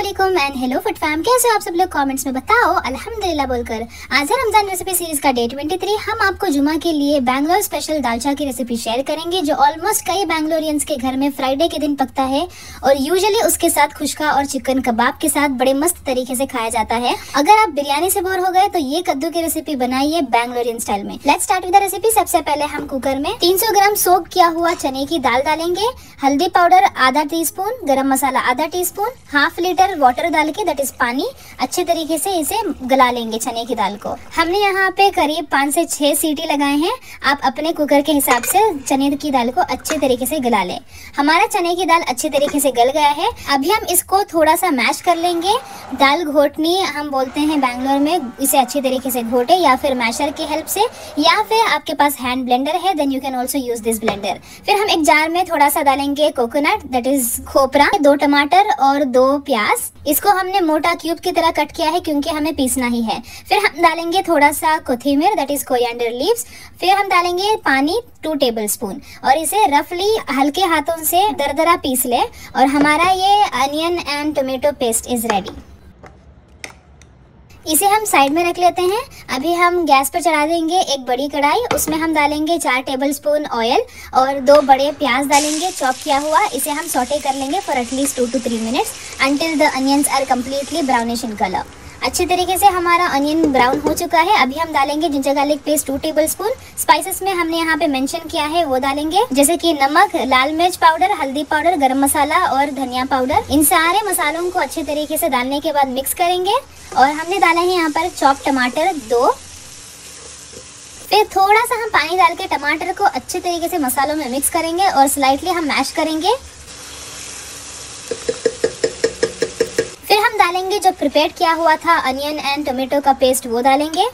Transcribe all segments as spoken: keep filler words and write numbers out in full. अस्सलामुअलैकुम and hello food fam, कैसे हो आप सब लोग? कमेंट्स में बताओ अल्हम्दुलिल्लाह बोलकर। आज है रमजान रेसिपी सीरीज का डे तेईस। हम आपको जुमा के लिए बैंगलोर स्पेशल दालचा की रेसिपी शेयर करेंगे जो ऑलमोस्ट कई बैंगलोरियंस के घर में फ्राइडे के दिन पकता है और यूजुअली उसके साथ खुशका और चिकन कबाब के साथ बड़े मस्त तरीके से खाया जाता है। अगर आप बिरयानी से बोर हो गए तो ये कद्दू की रेसिपी बनाइए बैंगलोरियन स्टाइल में। Let's start with the recipe. सबसे पहले हम कुकर में तीन सौ ग्राम सोक किया हुआ चने की दाल डालेंगे, हल्दी पाउडर आधा टी स्पून, गरम मसाला आधा teaspoon, half litre water डाल के दैट इज पानी अच्छे तरीके से इसे गला लेंगे चने की दाल को। हमने यहाँ पे करीब पाँच से छः सीटी लगाए हैं। आप अपने कुकर के हिसाब से चने की दाल को अच्छे तरीके से गला लें। हमारा चने की दाल अच्छे तरीके से गल गया है। अभी हम इसको थोड़ा सा मैश कर लेंगे। दाल घोटनी हम बोलते हैं बैंगलोर में, इसे अच्छे तरीके से घोटे या फिर मैशर की हेल्प से, या फिर आपके पास हैंड ब्लेंडर है then you can also use this blender. फिर हम एक जार में थोड़ा सा डालेंगे कोकोनट दैट इज खोपरा, दो टमाटर और दो प्याज। इसको हमने मोटा क्यूब की तरह कट किया है क्योंकि हमें पीसना ही है। फिर हम डालेंगे थोड़ा सा कोथिमीर दैट इज कोरिएंडर लीव्स। फिर हम डालेंगे पानी टू टेबल स्पून और इसे रफली हल्के हाथों से दरदरा पीस ले और हमारा ये onion and tomato paste is ready. इसे हम साइड में रख लेते हैं। अभी हम गैस पर चढ़ा देंगे एक बड़ी कढ़ाई, उसमें हम डालेंगे चार टेबलस्पून ऑयल और दो बड़े प्याज डालेंगे चॉप किया हुआ। इसे हम सॉटे कर लेंगे for at least two two three minutes until the onions are completely brownish in colour. अच्छे तरीके से हमारा अनियन ब्राउन हो चुका है। अभी हम डालेंगे ginger garlic paste two tablespoon. Spices में हमने यहाँ पे मेंशन किया है वो डालेंगे, जैसे कि नमक, लाल मिर्च पाउडर, हल्दी पाउडर, गरम मसाला और धनिया पाउडर। इन सारे मसालों को अच्छे तरीके से डालने के बाद मिक्स करेंगे। और हमने डाला है यहाँ पर चॉप टमाटर दो। फिर थोड़ा सा हम पानी डाल के टमाटर को अच्छे तरीके से मसालों में मिक्स करेंगे और स्लाइटली हम मैश करेंगे। फिर हम डालेंगे जो प्रिपेयर किया हुआ था अनियन एंड टोमेटो का पेस्ट, वो डालेंगे।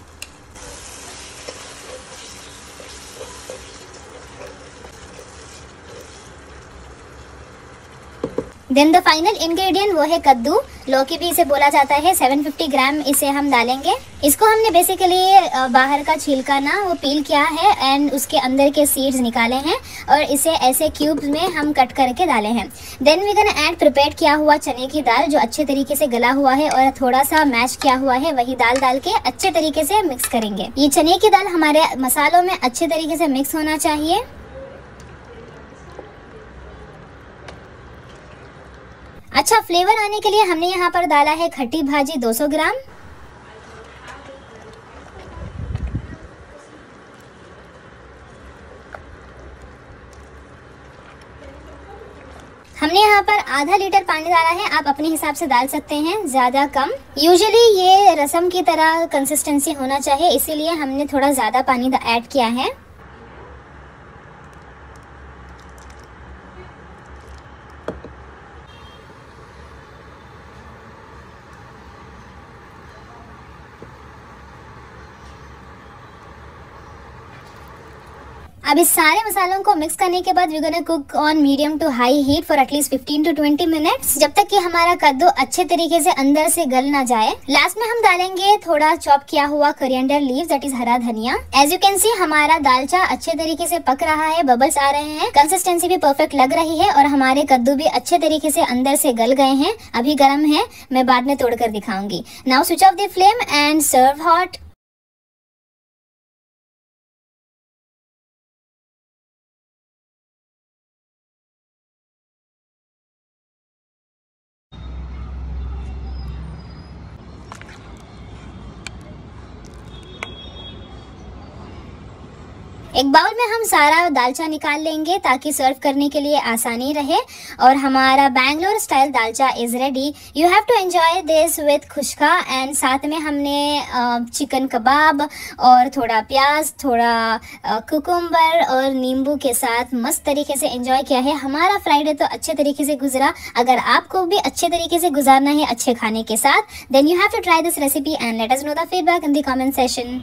देन द फाइनल इंग्रेडिएंट वो है कद्दू, लौकी भी इसे बोला जाता है। सात सौ पचास ग्राम इसे हम डालेंगे। इसको हमने बेसिकली बाहर का छिलका ना वो पील किया है एंड उसके अंदर के सीड्स निकाले हैं और इसे ऐसे क्यूब्स में हम कट करके डाले हैं। Then we can add prepare किया हुआ चने की दाल जो अच्छे तरीके से गला हुआ है और थोड़ा सा मैश किया हुआ है, वही दाल डाल के अच्छे तरीके से मिक्स करेंगे। ये चने की दाल हमारे मसालों में अच्छे तरीके से मिक्स होना चाहिए। अच्छा फ्लेवर आने के लिए हमने यहाँ पर डाला है खट्टी भाजी दो सौ ग्राम। हमने यहाँ पर आधा लीटर पानी डाला है, आप अपने हिसाब से डाल सकते हैं, ज़्यादा कम। यूजुअली ये रसम की तरह कंसिस्टेंसी होना चाहिए, इसीलिए हमने थोड़ा ज़्यादा पानी ऐड किया है। अब इस सारे मसालों को मिक्स करने के बाद we gonna cook on medium to high heat for at least fifteen to twenty minutes, जब तक कि हमारा कद्दू अच्छे तरीके से अंदर से गल ना जाए। लास्ट में हम डालेंगे थोड़ा चॉप किया हुआ कोरिएंडर लीव्स दैट इज हरा धनिया। एज यू कैन सी हमारा दालचा अच्छे तरीके से पक रहा है, बबल्स आ रहे हैं, कंसिस्टेंसी भी परफेक्ट लग रही है और हमारे कद्दू भी अच्छे तरीके से अंदर से गल गए हैं। अभी गर्म है, मैं बाद में तोड़कर दिखाऊंगी। Now switch off the flame and serve hot. एक बाउल में हम सारा दालचा निकाल लेंगे ताकि सर्व करने के लिए आसानी रहे और हमारा Bangalore style dalcha is ready. You have to enjoy this with khushka and साथ में हमने चिकन कबाब और थोड़ा प्याज, थोड़ा कुकुम्बर और नींबू के साथ मस्त तरीके से एंजॉय किया है। हमारा फ्राइडे तो अच्छे तरीके से गुजरा। अगर आपको भी अच्छे तरीके से गुजारना है अच्छे खाने के साथ then you have to try this recipe and let us know the feedback in the comment session.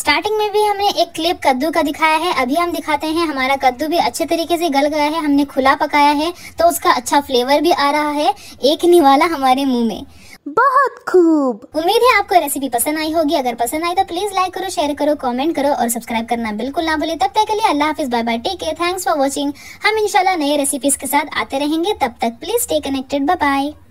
Starting में भी हमने एक क्लिप कद्दू का दिखाया है, अभी हम दिखाते हैं। हमारा कद्दू भी अच्छे तरीके से गल गया है, हमने खुला पकाया है तो उसका अच्छा फ्लेवर भी आ रहा है, एक निवाला हमारे मुंह में। बहुत खूब। उम्मीद है आपको रेसिपी पसंद आई होगी। अगर पसंद आई तो प्लीज लाइक करो, शेयर करो, कमेंट करो और सब्सक्राइब करना बिल्कुल ना भूले। तब तक के लिए अल्लाह हाफिज, bye bye, take care, thanks for watching. हम इंशाल्लाह नए रेसिपीज के साथ आते रहेंगे, तब तक please stay connected, bye bye.